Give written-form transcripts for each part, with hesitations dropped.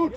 Pip!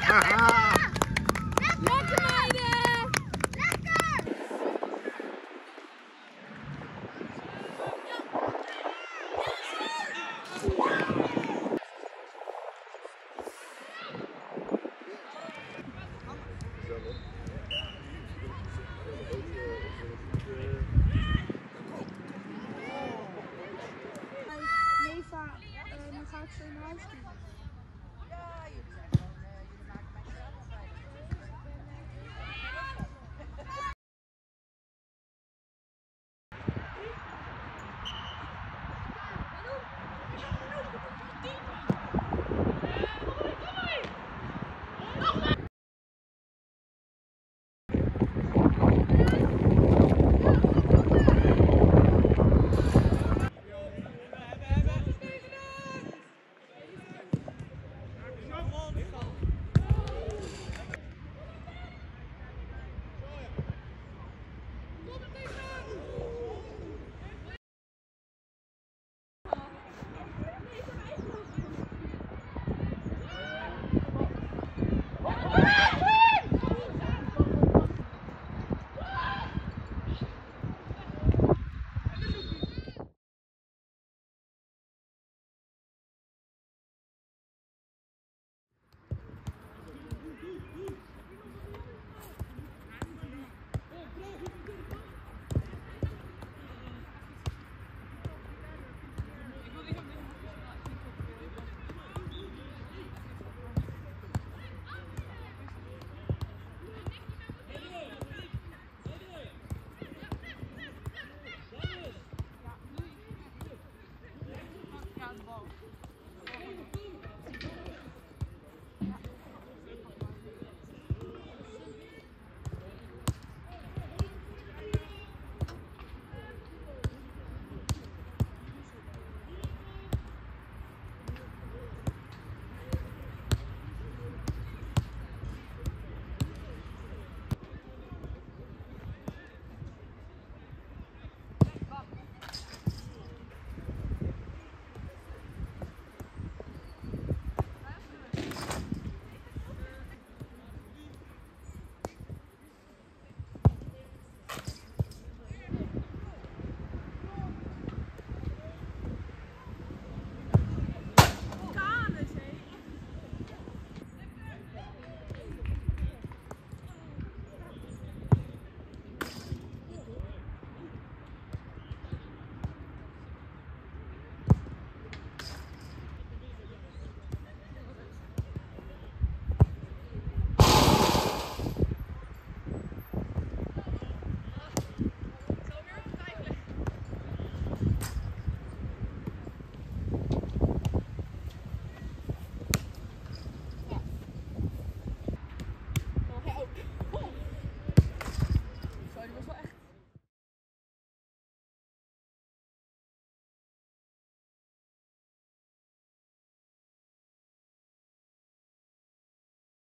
Haha!